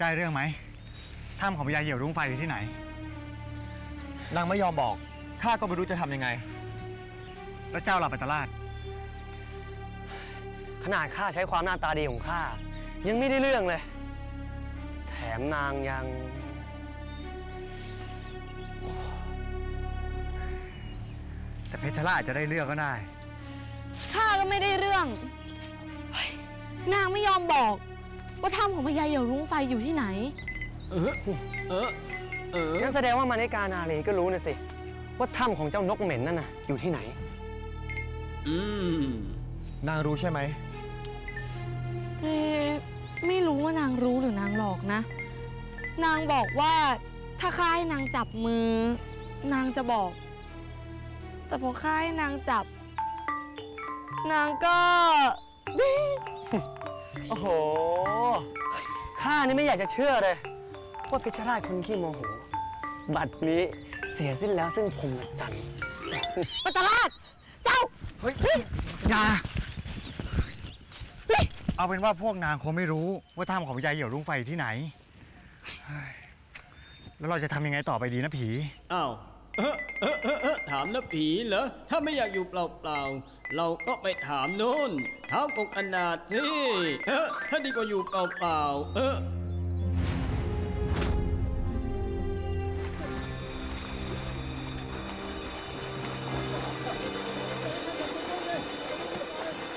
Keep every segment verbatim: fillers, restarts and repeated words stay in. ได้เรื่องไหมถ้ำของพญาเหยี่ยวรุ้งไฟอยู่ที่ไหนนางไม่ยอมบอกข้าก็ไม่รู้จะทำยังไงแล้วเจ้าหลับไปตลาดขนาดข้าใช้ความหน้าตาดีของข้ายังไม่ได้เรื่องเลยแถมนางยังแต่เพชรราชจะได้เรื่องก็ได้ข้าก็ไม่ได้เรื่องนางไม่ยอมบอกว่าถ้ำของพญาเหยี่ยวรุ้งไฟอยู่ที่ไหนเออเออเอองั้นแสดงว่ามานิกานาลีก็รู้นะสิว่าถ้ำของเจ้านกเหม็นนั่นน่ะอยู่ที่ไหนอืมนางรู้ใช่ไหมเอไม่รู้ว่านางรู้หรือนางหลอกนะนางบอกว่าถ้าข้าให้นางจับมือนางจะบอกแต่พอข้าให้นางจับนางก็โอ้โหข้านี่ไม่อยากจะเชื่อเลยว่าเพชรราชคนขี้โมโหบัดนี้เสียสิ้นแล้วซึ่งพรหมจันทร์ปัตตราชเจ้าเฮ้ยอย่าเอาเป็นว่าพวกนางคงไม่รู้ว่าถ้ำของพญาเหยี่ยวรุ้งไฟที่ไหนแล้วเราจะทำยังไงต่อไปดีนะผีอ้าวถามนะผีเหรอถ้าไม่อยากอยู่เปล่าๆเราก็ไปถามโน่นถามกบอนาถสิถ้าดีกว่าอยู่เปล่าๆเออ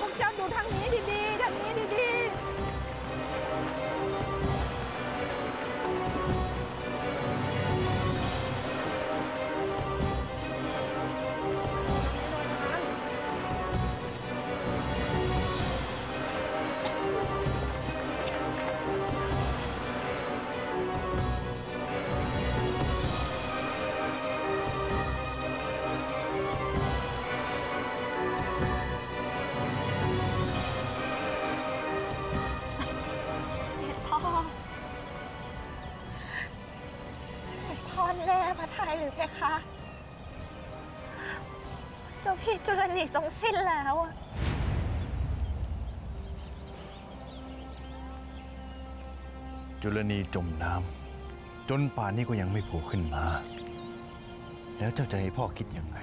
พวกเจ้าดูทางนี้ดีๆทางนี้ดีๆเจ้าพี่จุลนีทรงสิ้นแล้วจุลนีจมน้ำจนป่านนี้ก็ยังไม่โผล่ขึ้นมาแล้วเจ้าจะให้พ่อคิดยังไง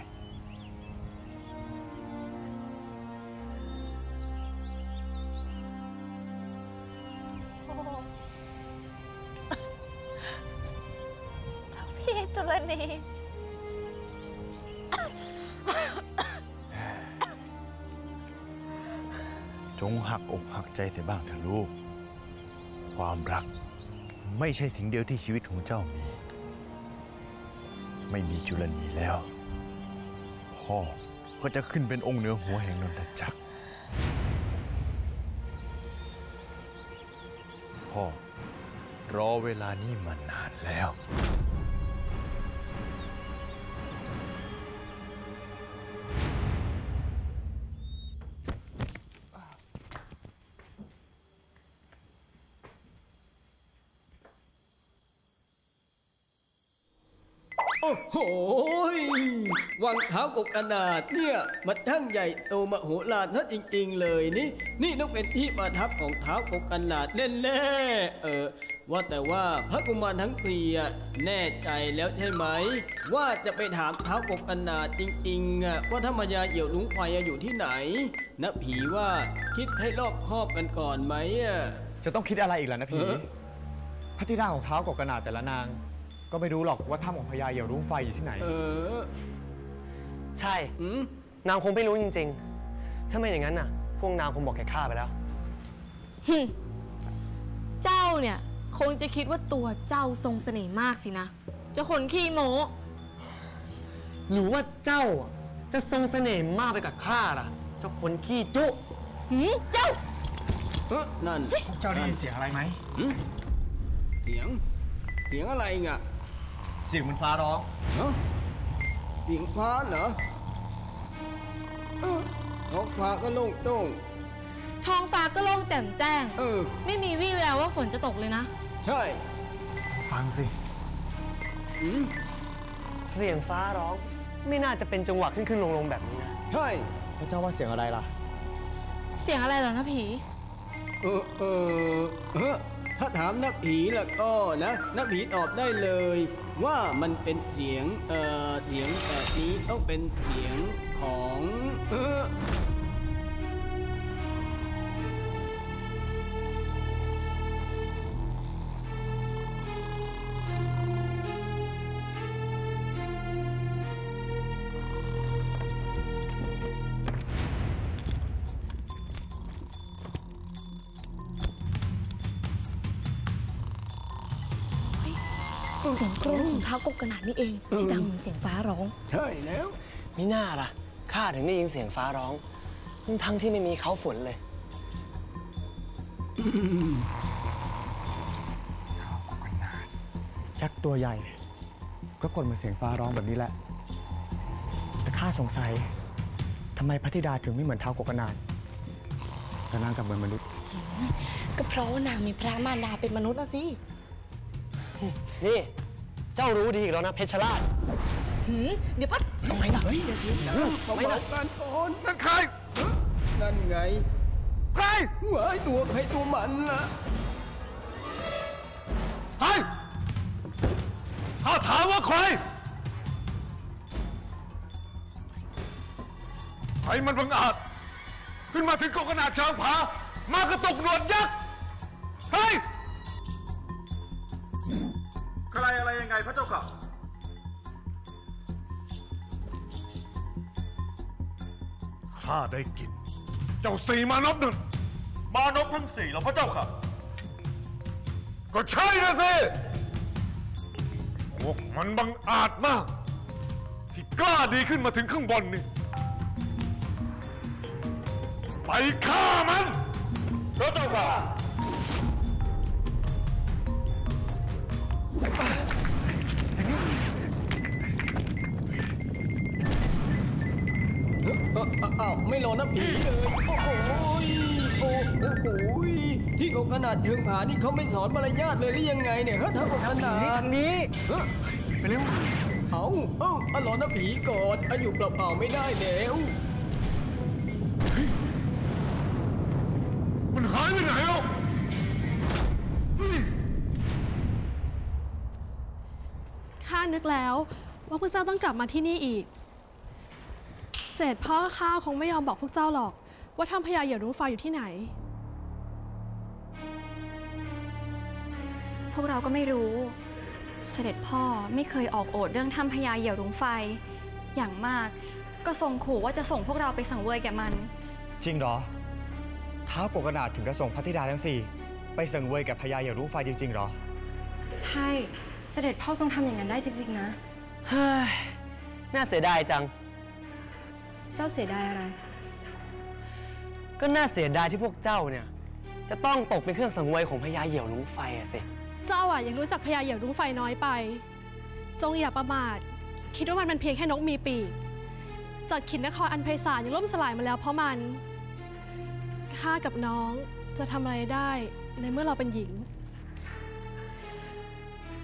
เจ้าพี่จุลนีจงหักอกหักใจเสียบ้างเถอะลูกความรักไม่ใช่สิ่งเดียวที่ชีวิตของเจ้ามีไม่มีจุลนีแล้วพ่อก็จะขึ้นเป็นองค์เหนือหัวแห่งนนทจักรพ่อรอเวลานี้มานานแล้วโอ้โหวังเท้ากบอนาถเนี่ยมันทั้งใหญ่โตมโหฬารซะจริงๆเลยนี่นี่ต้องเป็นที่ประทับของเท้ากบอนาถแน่ๆเออว่าแต่ว่าพระกุมารทั้งสี่แน่ใจแล้วใช่ไหมว่าจะไปถามเท้ากบอนาถจริงๆว่าถ้ามายาเหยี่ยวรุ้งไฟอยู่ที่ไหนนะผีว่าคิดให้รอบคอบกันก่อนไหมจะต้องคิดอะไรอีกล่ะนะผีพระธิดาของเท้ากบอนาถแต่ละนางก็ไม่รู้หรอกว่าถ้ำของพญาเหยี่ยวรุ้งไฟอยู่ที่ไหนเออใช่นางคงไม่รู้จริงๆถ้าไม่อย่างนั้นน่ะพวกนางคงบอกแก่ข้าไปแล้วเจ้าเนี่ยคงจะคิดว่าตัวเจ้าทรงเสน่ห์มากสินะเจ้าคนขี้โม้หรือว่าเจ้าจะทรงเสน่ห์มากไปกับข้าล่ะเจ้าคนขี้จุเจ้านั่นพวกเจ้าได้ยินเสียงอะไรไหมเสียงเสียงอะไรเงี้ยเสียงมันฟ้าร้องเสียงฟ้าเหรอท้องฟ้าก็โล่งโต้งท้องฟ้าก็โล่งแจ่มแจ้งเออไม่มีวี่แววว่าฝนจะตกเลยนะใช่ฟังสิเสียงฟ้าร้องไม่น่าจะเป็นจังหวะขึ้นขึ้นลงลงแบบนี้นะใช่แล้วเจ้าว่าเสียงอะไรล่ะเสียงอะไรเหรอนะผีเออเออ ถ้าถามนักผีละก็นะนักผีตอบได้เลยว่ามันเป็นเสียงเอ่อเสียงแบบนี้ต้องเป็นเสียงของเออเสียงกรนของเท้ากบกระหน่ำนี่เองที่ดังเหมือนเสียงฟ้าร้องใช่แล้วมิน่าล่ะข้าถึงได้ยินเสียงฟ้าร้องทั้งที่ไม่มีเขาฝนเลยยักษ์ตัวใหญ่ก็กดเหมือนเสียงฟ้าร้องแบบนี้แหละแต่ข้าสงสัยทำไมพระธิดาถึงไม่เหมือนเท้ากบกระหน่ำแต่นางกลับเหมือนมนุษย์ก็เพราะว่านางมีพระมารดาเป็นมนุษย์นะสินี่เจ้ารู้ดีอีกแล้วนะเพชรราชเดี๋ยวพัดทำไมล่ะเฮ้ยทำไมล่ะการโอนนั่นใครนั่นไงใครหัวไอ้ตัวใครตัวมันล่ะใครข้าถามว่าใครใครมันบังอาจขึ้นมาถึงกองขนาดเชิงผามากระตุกหนวดยักษ์ใครใครอะไรยังไงพระเจ้าค่ะข้าได้กินเจ้าสี่มานพหนึ่งมานพทั้งสี่เหรอพระเจ้าค่ะก็ใช่นะสิพวกมันบังอาจมากที่กล้าดีขึ้นมาถึงข้างบนนี่ไปฆ่ามันพระเจ้าค่ะอ้าวไม่รอน้ำผีเลยโอ้โหโอ้โหที่กองขนาดเชิงผานี่เขาไม่สอนมารยาทเลยหรือยังไงเนี่ยเฮ้ยทางกองขนาดนี้ไปเร็วเอาเอ้ารอน้ำผีก่อนอยู่เปล่าๆไม่ได้แล้วมันหายไปไหนแล้วข้านึกแล้วว่าพวกเจ้าต้องกลับมาที่นี่อีกเศษพ่อข้าคงไม่ยอมบอกพวกเจ้าหรอกว่าท่านพญาเหยี่ยวรุ้งฟ้าอยู่ที่ไหนพวกเราก็ไม่รู้เสด็จพ่อไม่เคยออกโอษเรื่องท่านพญาเหยี่ยวรุ้งไฟอย่างมากก็ทรงขู่ว่าจะส่งพวกเราไปสังเวยแก่มันจริงเหรอท้าวกบกระหน่ำถึงกระส่งพระธิดาทั้งสี่ไปสังเวยแก่พญาเหยี่ยวรุ้งไฟจริงๆเหรอใช่เสด็จพ่อทรงทำอย่างนั้นได้จริงๆนะเฮ้ยน่าเสียดายจังเจ้าเสียดายอะไรก็น่าเสียดายที่พวกเจ้าเนี่ยจะต้องตกเป็นเครื่องสังเวยของพญาเหยี่ยวรุ้งไฟอะสิเจ้าอะยังรู้จักพญาเหยี่ยวรุ้งไฟน้อยไปจงอย่าประมาทคิดว่ามันเป็นเพียงแค่นกมีปีกจากขินนครอันไพศาลยังล่มสลายมาแล้วเพราะมันข้ากับน้องจะทำอะไรได้ในเมื่อเราเป็นหญิง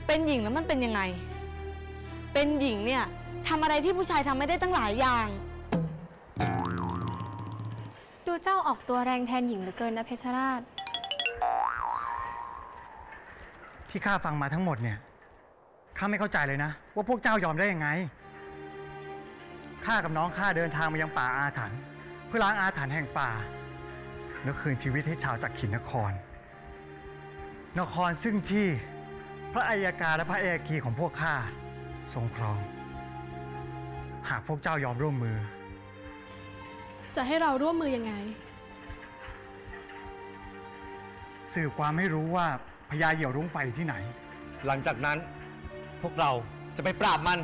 เป็นหญิงแล้วมันเป็นยังไงเป็นหญิงเนี่ยทำอะไรที่ผู้ชายทำไม่ได้ตั้งหลายอย่างดูเจ้าออกตัวแรงแทนหญิงเหลือเกินนะเพชรราชที่ข้าฟังมาทั้งหมดเนี่ยข้าไม่เข้าใจเลยนะว่าพวกเจ้ายอมได้ยังไงข้ากับน้องข้าเดินทางมายังป่าอาถรรพ์เพื่อล้างอาถรรพ์แห่งป่าและคืนชีวิตให้ชาวจักขินนครนครซึ่งที่พระอัยการและพระเอกีของพวกข้าทรงครองหากพวกเจ้ายอมร่วมมือจะให้เราร่วมมือยังไงสื่อความให้รู้ว่าพญาเหยี่ยวรุ้งไฟที่ไหนหลังจากนั้นพวกเราจะไปปราบมัน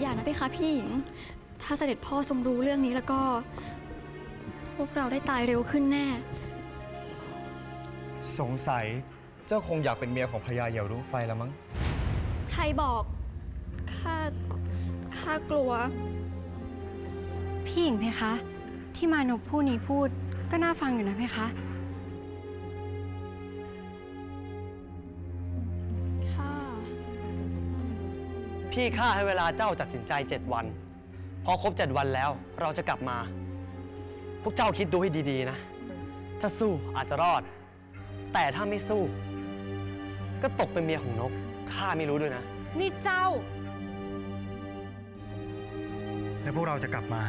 อย่านะไปคะพี่หญิงถ้าเสด็จพ่อทรงรู้เรื่องนี้แล้วก็พวกเราได้ตายเร็วขึ้นแน่สงสัยเจ้าคงอยากเป็นเมียของพญาเหยี่ยวรุ้งไฟแล้วมั้งใครบอกข้าข้ากลัวพี่หญิงเพคะที่มานพผู้นี้พูดก็น่าฟังอยู่นะเพคะค่ะพี่ข้าให้เวลาเจ้าตัดสินใจเจ็ดวันพอครบเจ็ดวันแล้วเราจะกลับมาพวกเจ้าคิดดูให้ดีๆนะถ้าสู้อาจจะรอด แต่ถ้าไม่สู้ก็ตกเป็นเมียของนกข้าไม่รู้ด้วยนะนี่เจ้าแล้วพวกเราจะกลับมา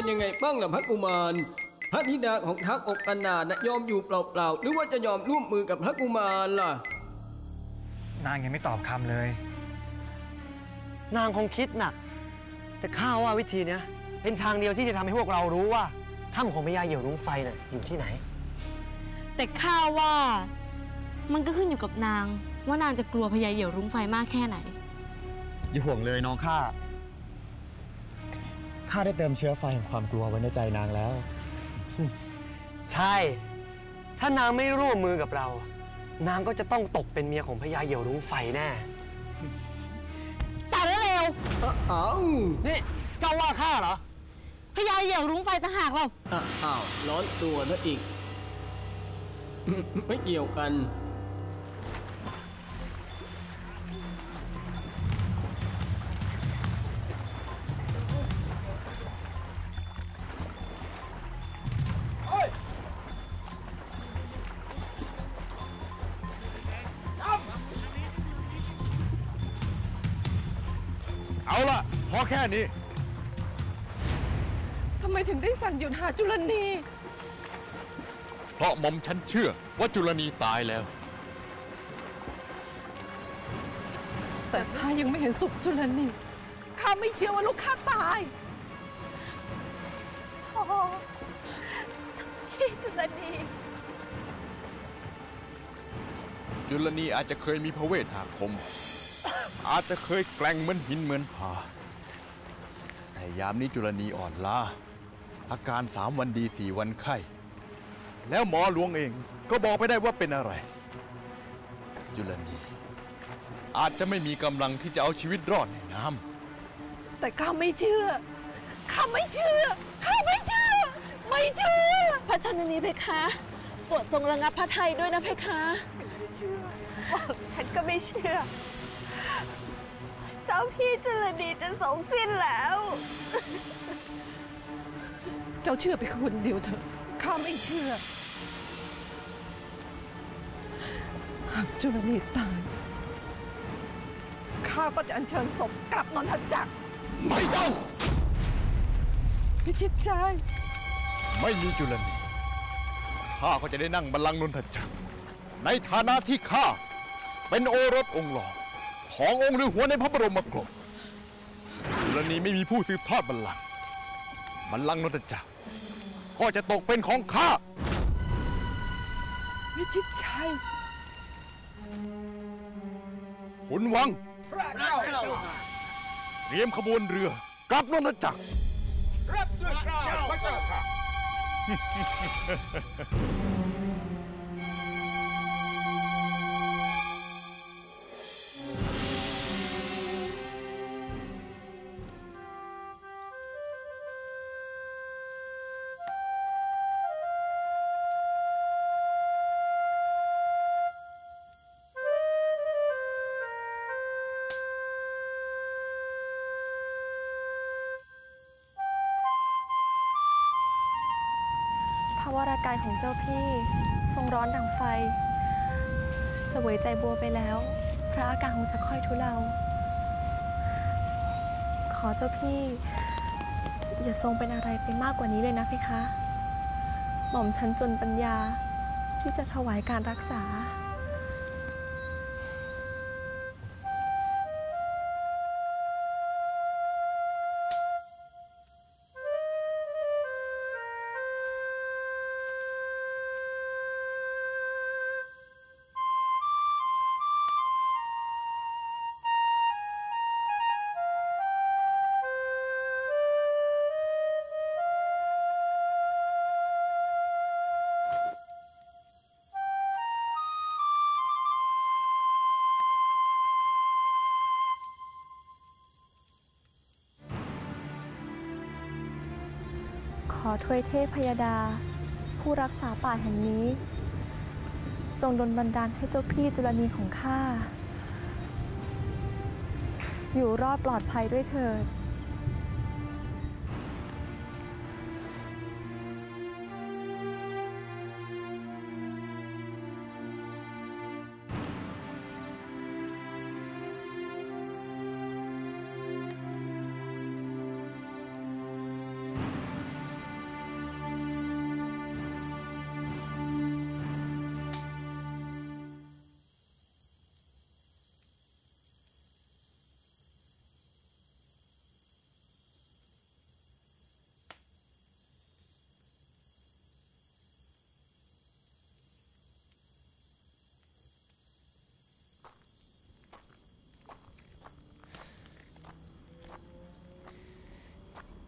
เป็นยังไงบ้างล่ะพระกุมารพระธิดาของทักอกอนาถยอมอยู่เปล่าๆหรือว่าจะยอมร่วมมือกับพระกุมารล่ะนางยังไม่ตอบคำเลยนางคงคิดหนักแต่ข้าว่าวิธีนี้เป็นทางเดียวที่จะทำให้พวกเรารู้ว่าถ้ำของพญาเหยี่ยวรุ้งไฟน่ะอยู่ที่ไหนแต่ข้าว่ามันก็ขึ้นอยู่กับนางว่านางจะกลัวพญาเหยี่ยวรุ้งไฟมากแค่ไหนอย่าห่วงเลยน้องข้าข้าได้เติมเชื้อไฟของความกลัวไว้ในใจนางแล้วใช่ถ้านางไม่ร่วมมือกับเรานางก็จะต้องตกเป็นเมียของพญาเหยี่ยวรุ้งไฟแน่สาวเร็วเอ้านี่เจ้าว่าข้าเหรอพญาเหยี่ยวรุ้งไฟต่างหากเราอ้าวร้อนตัวแล้วอีกไม่เกี่ยวกันเอาล่ะพอแค่นี้ทำไมถึงได้สั่งหยุดหาจุลนีเพราะหม่อมฉันเชื่อว่าจุลนีตายแล้วแต่ข้ายังไม่เห็นศพจุลนีข้าไม่เชื่อว่าลูกข้าตายโอ้จุลนีจุลนีอาจจะเคยมีพระเวทอาคมอาจจะเคยแกล้งเหมือนหินเหมือนผาแต่ยามนี้จุลนีอ่อนล้าอาการสามวันดีสี่วันไข้แล้วหมอหลวงเองก็บอกไม่ได้ว่าเป็นอะไรจุลนีอาจจะไม่มีกำลังที่จะเอาชีวิตรอดในน้ำแต่ข้าไม่เชื่อข้าไม่เชื่อข้าไม่เชื่อไม่เชื่อพระชนนีเพคะโปรดทรงระงับพระทัยด้วยนะเพคะไม่เชื่อฉันก็ไม่เชื่อเจ้าพี่จุลนีจะสงสิ้นแล้วเจ้าเชื่อไปคนเดียวเถอะข้าไม่เชื่อหากจุลนีตายข้าก็จะอัญเชิญศพกลับนนทจักรไม่ต้องพิชิตใจไม่มีจุลนีข้าก็จะได้นั่งบัลลังก์นนทจักรในฐานะที่ข้าเป็นโอรสองค์หลอขององค์ฤาษีหัวในพระบรมกรดจุลนีไม่มีผู้สืบทอดบัลลังก์บัลลังก์นนทจักรก็จะตกเป็นของข้าวิชิตชัยขุนวังเตรียมขบวนเรือกลับนนทจักรรับด้วยข้าพระเจ้าค่ะว่าร่างกายของเจ้าพี่ทรงร้อนดังไฟเสวยใจบัวไปแล้วพระอาการคงจะค่อยทุเลาขอเจ้าพี่อย่าทรงเป็นอะไรไปมากกว่านี้เลยนะพี่คะหม่อมฉันจนปัญญาที่จะถวายการรักษา ขอถวยเทพพยาดาผู้รักษาป่าแห่งนี้จงดลบันดาลให้เจ้าพี่จุลนีของข้าอยู่รอดปลอดภัยด้วยเถิด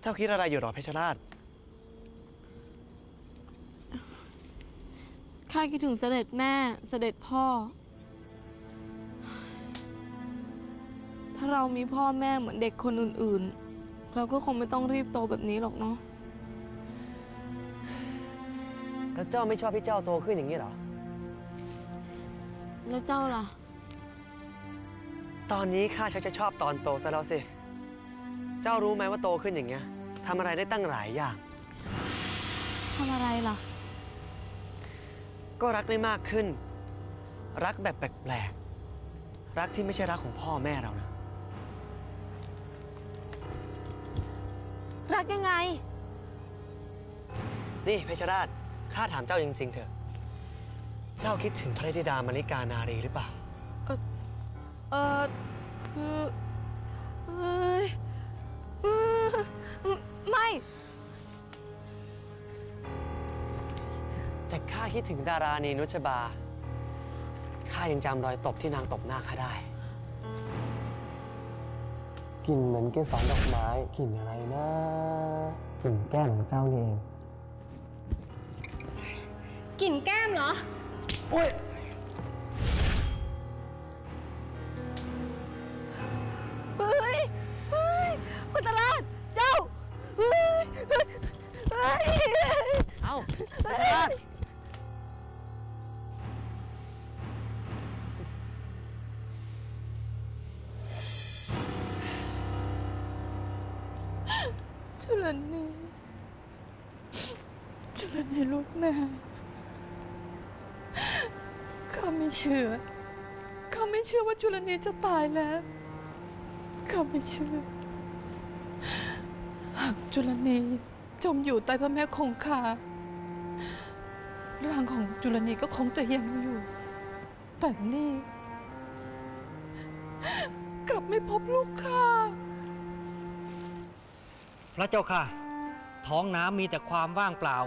เจ้าคิดอะไรอยู่หรอเพชรราชข้าคิดถึงเสด็จแม่เสด็จพ่อถ้าเรามีพ่อแม่เหมือนเด็กคนอื่นๆเราก็คงไม่ต้องรีบโตแบบนี้หรอกเนาะแล้วเจ้าไม่ชอบพี่เจ้าโตขึ้นอย่างนี้หรอแล้วเจ้าล่ะตอนนี้ข้าชักจะชอบตอนโตซะแล้วสิเจ้ารู้ไหมว่าโตขึ้นอย่างเงี้ยทำอะไรได้ตั้งหลายอย่างทำอะไรล่ะก็รักได้มากขึ้นรักแบบแปลกๆรักที่ไม่ใช่รักของพ่อแม่เรานะรักยังไงนี่เพชรราชข้าถามเจ้าจริงๆเถอะเจ้าคิดถึงพระธิดามณิกานารีหรือเปล่าเออเออคือไม่แต่ข้าคิดถึงดารานีนุชบาข้ายังจำรอยตบที่นางตบหน้าข้าได้กลิ่นเหมือนเกสรดอกไม้กลิ่นอะไรนะกลิ่นแก้มของเจ้านี่เองกลิ่นแก้มเหรออุ้ยเอาเพชรราชจุลนีจุลนีลูกแม่ข้าไม่เชื่อข้าไม่เชื่อว่าจุลนีจะตายแล้วข้าไม่เชื่อหากจุลนีจมอยู่ใต้พระแม่คงคาร่างของจุลนีก็คงจะยังอยู่แต่นี่กลับไม่พบลูกค่ะพระเจ้าค่ะท้องน้ำมีแต่ความว่างเปล่า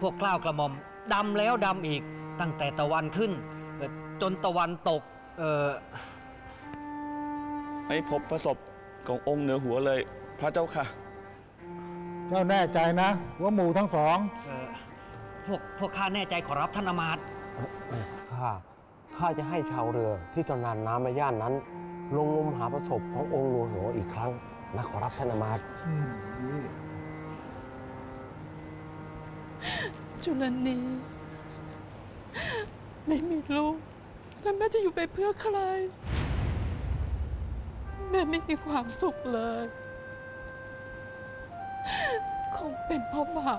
พวกเกล้ากระหม่อมดำแล้วดำอีกตั้งแต่ตะวันขึ้นจนตะวันตกเออไม่พบพระศพขององค์เหนือหัวเลยพระเจ้าค่ะเจ้าแน่ใจนะว่าหมู่ทั้งสองพวกพวกข้าแน่ใจขอรับท่านอมาตย์ข้าข้าจะให้ชาวเรือที่จมน้ำในย่านนั้นลงงมหาประสบขององค์หลวงหัวอีกครั้งนะขอรับท่านอมาตย์จุลนีไม่มีลูกแล้วแม่จะอยู่ไปเพื่อใครแม่ไม่มีความสุขเลยคงเป็นเพราะบาป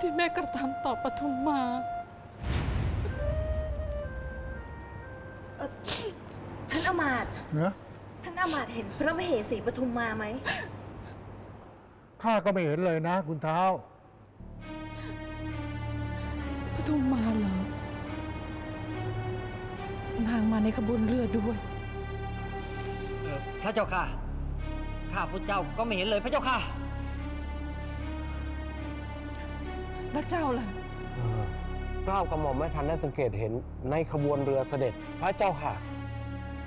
ที่แม่กระทำต่อปฐุมมาท่านอมาตย์ท่านอมาตย์เห็นพระมเหสีปฐุมมาไหมข้าก็ไม่เห็นเลยนะคุณเท้าปฐุมมาเหรอนางมาในขบวนเรือด้วยพระเจ้าค่ะข้าพุทธเจ้าก็ไม่เห็นเลยพระเจ้าค่ะพระเจ้าล่ะเกล้ากระหม่อมไม่ทันได้สังเกตเห็นในขบวนเรือเสด็จพระเจ้าค่ะ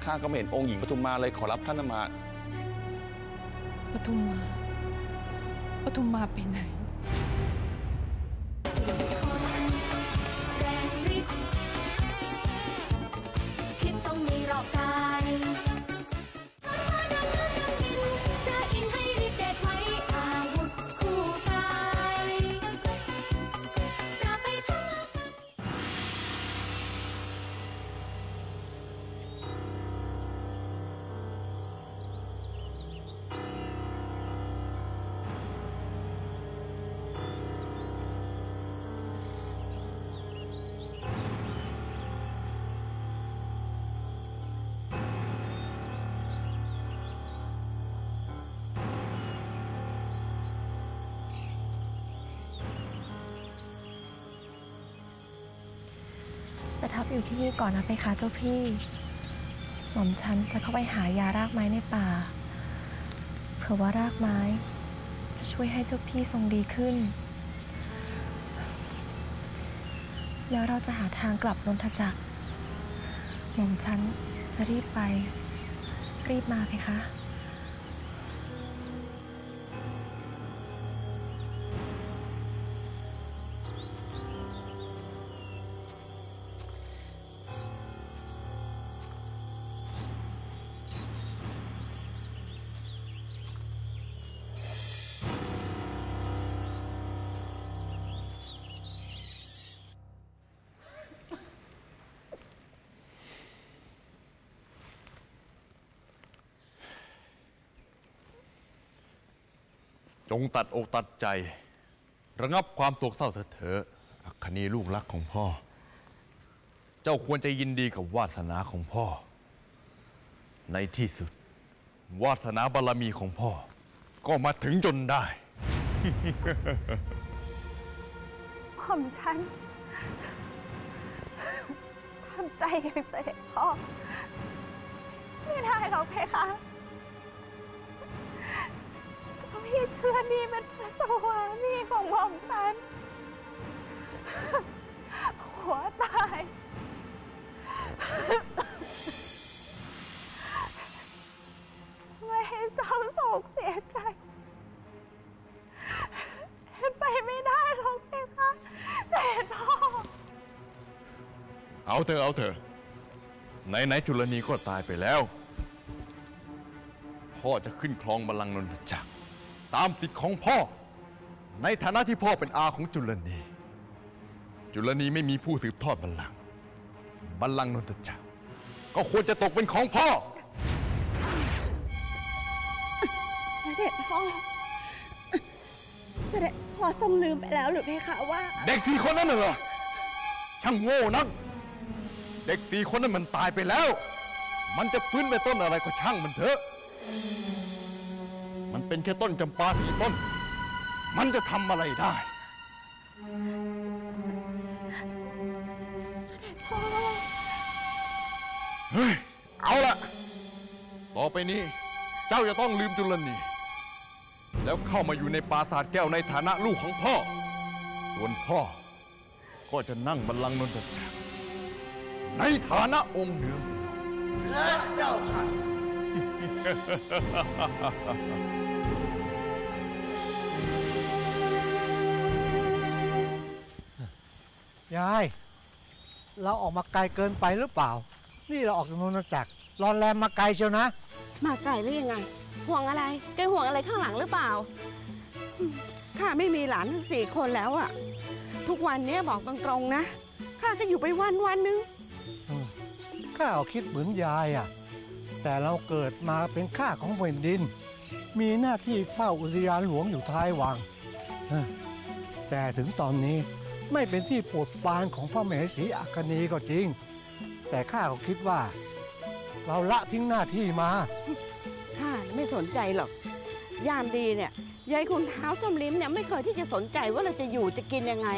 ข้าก็ไม่เห็นองค์หญิงปทุมมาเลยขอรับท่านอมาตย์ปทุมมาปทุมมาไปไหนคิดทรงมีรอบกายข้ามาดังน้ำดังดินพระอินทร์ให้ฤทธิ์เดชไว้อาวุธคู่กาย ประทับอยู่ที่นี่ก่อนนะเพคะเจ้าพี่หม่อมฉันจะเข้าไปหายารากไม้ในป่าเผื่อว่ารากไม้จะช่วยให้เจ้าพี่ทรงดีขึ้นแล้วเราจะหาทางกลับนนทจักรหม่อมฉันจะรีบไปรีบมาเพคะจงตัดอกตัดใจระงับความโศกเศร้าเถิดเถอะอัคคณีลูกรักของพ่อเจ้าควรจะยินดีกับวาสนาของพ่อในที่สุดวาสนาบารมีของพ่อก็มาถึงจนได้ผมฉันทำใจอย่างเสด็จพ่อไม่ได้หรอกเพคะพี่เชื่อนี่เป็นพระสวามีของหม่อมฉันหัวตายช่วยให้เศร้าโศกเสียใจไปไม่ได้หรอกเพคะเจ็ดพ่อเอาเถอะเอาเถอะไหนไหนจุลนีก็ตายไปแล้วพ่อจะขึ้นครองบัลลังก์นนทจักรตามสิทธิ์ของพ่อในฐานะที่พ่อเป็นอาของจุลนีจุลนีไม่มีผู้สืบทอดบัลลังก์บัลลังก์นนทจักรก็ควรจะตกเป็นของพ่อเสด็จพ่อเสด็จพ่อทรงลืมไปแล้วหรือเพคะว่าเด็กสี่คนนั้นเหรอช่างโง่นักเด็กสี่คนนั้นมันตายไปแล้วมันจะฟื้นไปต้นอะไรก็ช่างมันเถอะมันเป็นแค่ต้นจำปาสี่ต้นมันจะทำอะไรได้เสด็จพ่อเฮ้ยเอาละต่อไปนี้เจ้าจะต้องลืมจุลนีแล้วเข้ามาอยู่ในปราสาทแก้วในฐานะลูกของพ่อส่วนพ่อก็จะนั่งบัลลังก์นนทจักรในฐานะองค์เหนือและเจ้าค่ะยายเราออกมาไกลเกินไปหรือเปล่านี่เราออกจากนนทจักรรอนแรมมาไกลเชียวนะมาไกลหรือยังไงห่วงอะไรแกห่วงอะไรข้างหลังหรือเปล่าข้าไม่มีหลานทั้งสี่คนแล้วอะทุกวันนี้บอกตรงๆนะข้าก็อยู่ไปวันวันนึงข้าเอาคิดเหมือนยายอะแต่เราเกิดมาเป็นข้าของแผ่นดินมีหน้าที่เฝ้าอุทยานหลวงอยู่ท้ายวังแต่ถึงตอนนี้ไม่เป็นที่โปรดปรานของพระมเหสีอัคคณีก็จริงแต่ข้าก็คิดว่าเราละทิ้งหน้าที่มาข้าไม่สนใจหรอกยามดีเนี่ยยายคุณเท้าส้มลิ้มเนี่ยไม่เคยที่จะสนใจว่าเราจะอยู่จะกินยังไง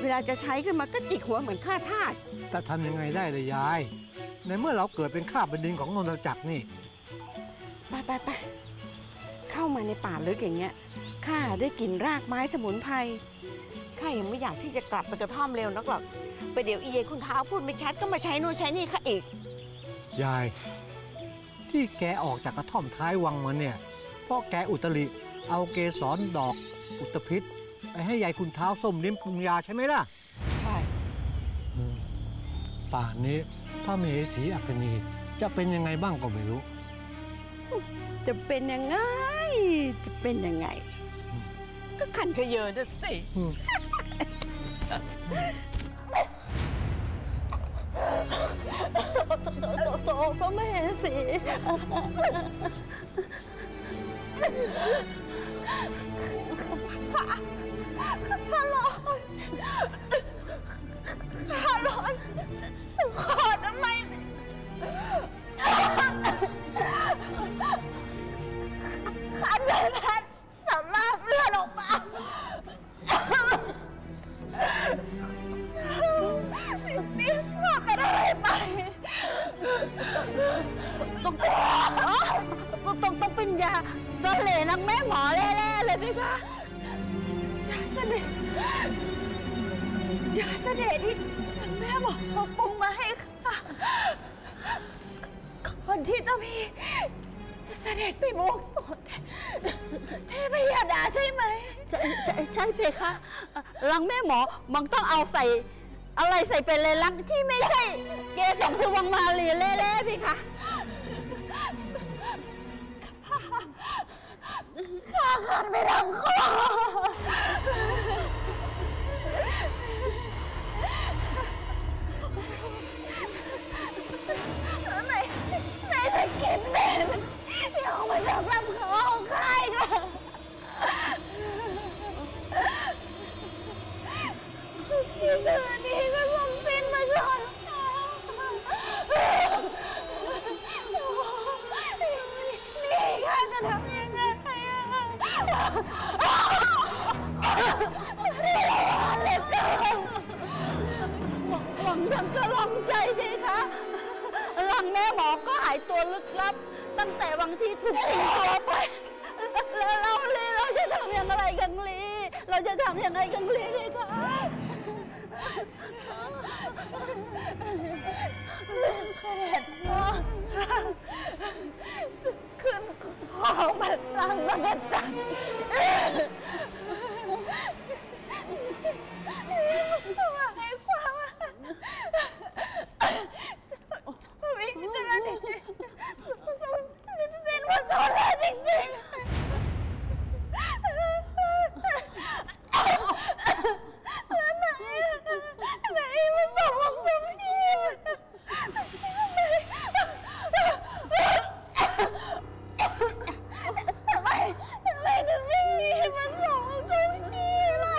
เวลาจะใช้ขึ้นมาก็จิกหัวเหมือนข้าทาสแต่ทำยังไงได้เลยยายในเมื่อเราเกิดเป็นข้าเป็นดินของนนทจักรนี่ไปไปไปเข้ามาในป่าลึกอย่างเงี้ยข้าได้กินรากไม้สมุนไพรข้ายังไม่อยากที่จะกลับไปกระท่อมเร็วนักหรอกไปเดี๋ยวอีเยคุณเท้าพูดไม่ชัดก็มาใช้นู่นใช้นี่ข้าอีกยายที่แกออกจากกระท่อมท้ายวังมาเนี่ยพ่อแกอุตริเอาเกสรดอกอุตภิษไปให้ยายคุณเท้าส้มลิ้มปรุงยาใช่ไหมล่ะใช่ป่านี้พระมเหสีอัคคณีจะเป็นยังไงบ้างก็ไม่รู้จะเป็นยังไงจะเป็นยังไงก็ขันขยเยอะนะสิโตโตโตโตโตพระมเหสีข้าร้อนข้าร้อนขอทำไมข้าเดินทันสำลักเลือดออกมานี่ เสน่ห์นางแม่หมอแร่ๆเลยพี่คะยาเสน่ห์ยาเสน่ห์ที่นางแม่หมอเราปรุงมาให้ค่ะคนที่เจ้าพี่จะเสด็จไปบวกสนเทพยดาใช่ไหมใช่ใช่ใช่เพคะรังแม่หมอมันต้องเอาใส่อะไรใส่เป็นเลยลักที่ไม่ใช่เกศรสุวรรณมาลีเล่ๆพี่คะข้าขันไปรังคอไม่ไม่จะกินแม่ยอมมาจากรังคอของข้าอีกแล้วที่เธอนี้ก็สมสิ้นมาชนนี่ข้าจะทำยังไงนี่เราอ่อนเหลือเกินหวังทำกระลองใจสิคะรังแม่หมอก็หายตัวลึกลับตั้งแต่วันที่ถูกตีตัวไปแล้วเราลีเราจะทำยังไงกันลีเราจะทำยังไงกันลีสิคะเสด็จพ่อขึ้นของบัลลังก์มากันจังหมายความว่าจะวิ่งจะนั่นนี่จะเซ็นว่าชนแล้วจริงๆแล้วไหนไหนมาส่งของเจ้าพี่ทำไมทำไมถึงไม่มีมาส่งของเจ้าพี่ล่ะ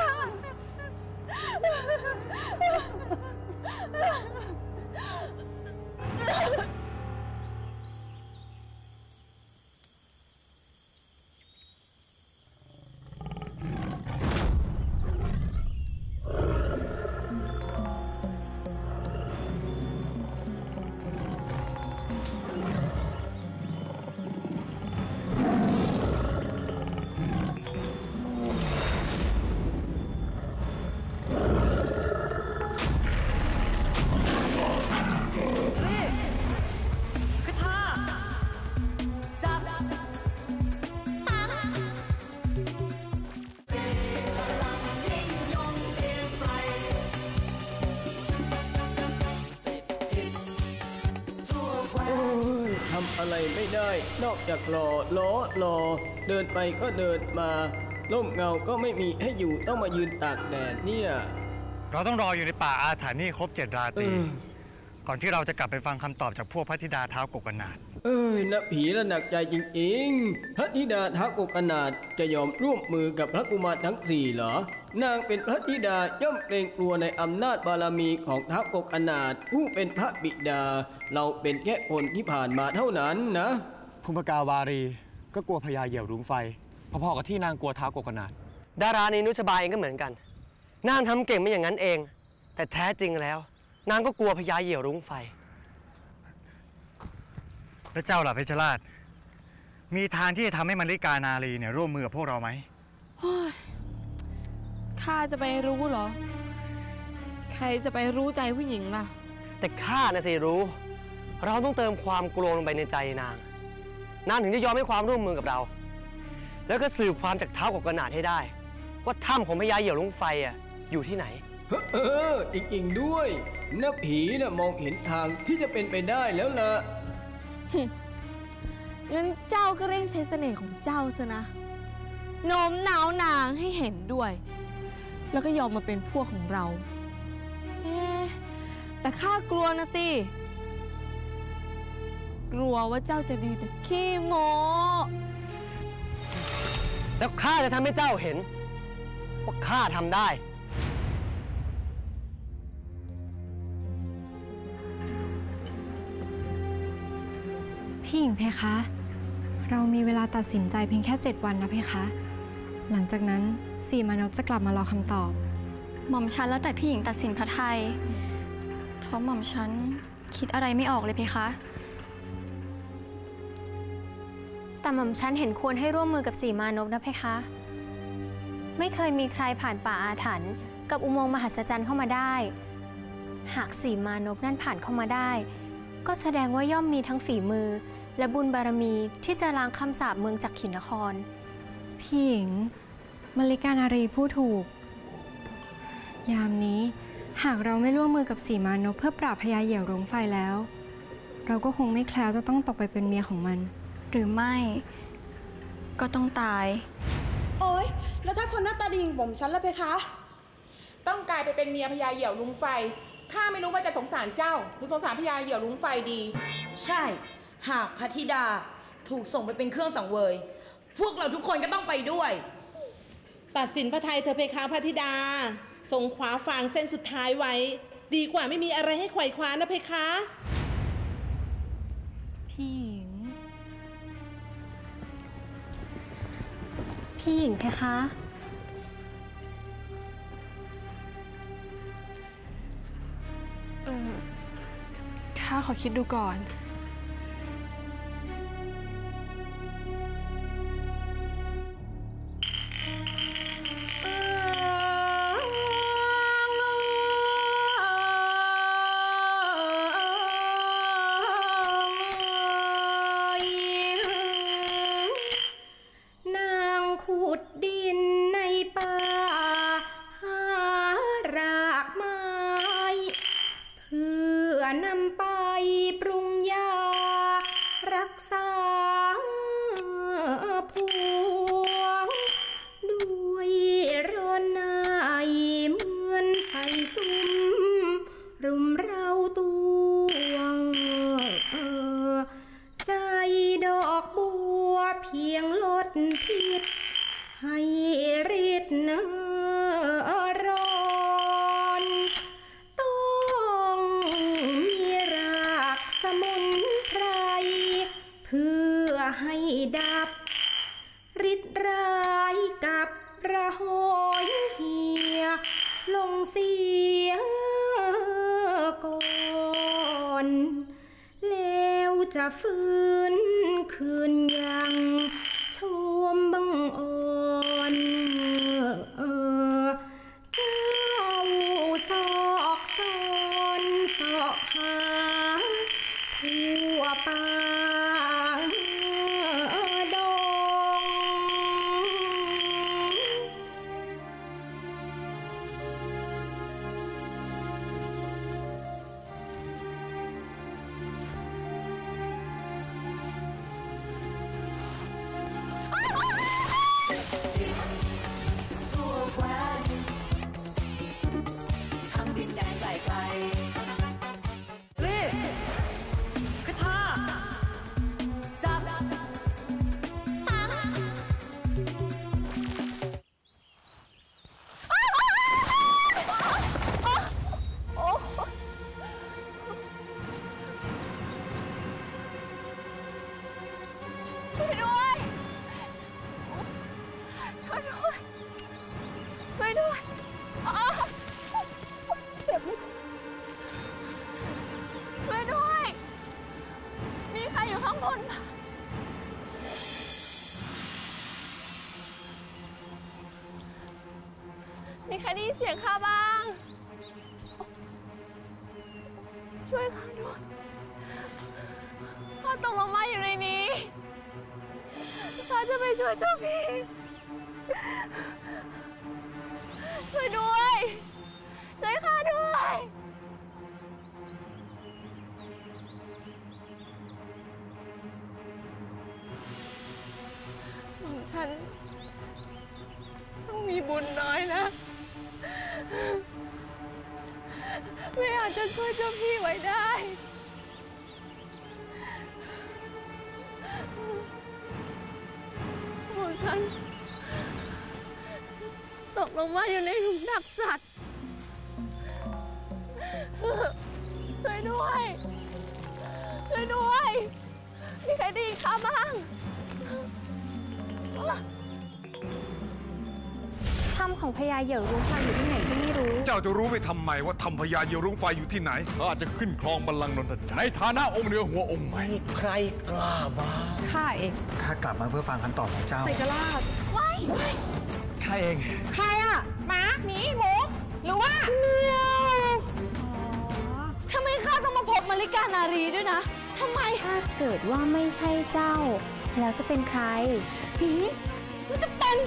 นอกจากรอล้อรอเดินไปก็เดินมาร่มเงาก็ไม่มีให้อยู่ต้องมายืนตากแดดเนี่ยเราต้องรออยู่ในป่าอาถรรพ์นี่ครบเจ็ดราตรีก่อนที่เราจะกลับไปฟังคำตอบจากพวกพระธิดาเท้ากกนาถเอ้ยนะผีระหนักใจจริงๆพระธิดาเท้ากกนาถจะยอมร่วมมือกับพระกุมารทั้งสี่เหรอนางเป็นพระธิดาย่อมเกรงกลัวในอำนาจบารมีของเท้ากกนาถผู้เป็นพระบิดาเราเป็นแค่คนที่ผ่านมาเท่านั้นนะภูมิกาวารีก็กลัวพญาเหยี่ยวรุ้งไฟพอๆกับที่นางกลัวเท้ากกนาถดาราในนุชบาเองก็เหมือนกันนางทำเก่งไม่อย่างนั้นเองแต่แท้จริงแล้วนางก็กลัวพญาเหยี่ยวรุ้งไฟพระเจ้าหล่ะเพชรราชมีทางที่จะทำให้มฤกานารีเนี่ยร่วมมือกับพวกเราไหมข้าจะไปรู้เหรอใครจะไปรู้ใจผู้หญิงล่ะแต่ข้าน่ะสิรู้เราต้องเติมความกลัวลงไปในใจนางนางถึงจะยอมให้ความร่วมมือกับเราแล้วก็สืบความจากเท้ากกนาถให้ได้ว่าถ้ำของพญาเหยี่ยวรุ้งไฟอ่ะอยู่ที่ไหนเออจริงๆด้วยนะผีน่ะมองเห็นทางที่จะเป็นไปได้แล้วล่ะงั้นเจ้าก็เร่งใช้เสน่ห์ของเจ้าซะนะโน้มน้าวนางให้เห็นด้วยแล้วก็ยอมมาเป็นพวกของเราเอ๊ะแต่ข้ากลัวนะสิกลัวว่าเจ้าจะดีแต่ขี้โม้แล้วข้าจะทำให้เจ้าเห็นว่าข้าทำได้พี่หญิงเพคะเรามีเวลาตัดสินใจเพียงแค่เจ็ดวันนะเพคะหลังจากนั้นสี่มานพจะกลับมารอคำตอบหม่อมฉันแล้วแต่พี่หญิงตัดสินพระทัยเพราะหม่อมฉันคิดอะไรไม่ออกเลยเพคะ แต่หม่อมชั้นเห็นควรให้ร่วมมือกับสี่มานพนะเพคะไม่เคยมีใครผ่านป่าอาถรรพ์กับอุโมงค์มหัศจรรย์เข้ามาได้หากสี่มานพนั่นผ่านเข้ามาได้ก็แสดงว่าย่อมมีทั้งฝีมือและบุญบารมีที่จะล้างคำสาปเมืองจักขินนครพี่หญิงมลิกานารีผู้ถูกยามนี้หากเราไม่ร่วมมือกับสี่มานพเพื่อปราบพญาเหยี่ยวรุ้งไฟแล้วเราก็คงไม่แคล้วจะต้องตกไปเป็นเมียของมันหรือไม่ก็ต้องตายโอ๊ยแล้วถ้าคนหน้าตาดีอย่างผมฉันล่ะเพคะต้องกลายไปเป็นเมียพญาเหยี่ยวรุ้งไฟข้าไม่รู้ว่าจะสงสารเจ้าหรือสงสารพญาเหยี่ยวรุ้งไฟดีใช่หากพระธิดาถูกส่งไปเป็นเครื่องสังเวยพวกเราทุกคนก็ต้องไปด้วยตัดสินพระทัยเธอเพคะพระธิดาทรงขวาฟางเส้นสุดท้ายไว้ดีกว่าไม่มีอะไรให้ไขว่คว้านะเพคะพี่หญิงพี่หญิงเพคะเออข้าขอคิดดูก่อน ถ้ำของพญาเหยี่ยวรุ้งไฟอยู่ที่ไหนก็ไม่รู้เจ้าจะรู้ไปทำไมว่าถ้ำพญาเหยี่ยวรุ้งไฟอยู่ที่ไหนข้าจะขึ้นครองบัลลังก์นนทจักรในฐานะองค์เหนือหัวองค์ใหม่ใครกล้าบ้างข้าเองข้ากลับมาเพื่อฟังคำตอบของเจ้าใส่กระลาดไว้ข้าเองใครอะหมาหมีหมูหรือว่าเมียวทำไมข้าต้องมาพบมลิกานารีด้วยนะทำไมถ้าเกิดว่าไม่ใช่เจ้าแล้วจะเป็นใครผีมันจะเป็น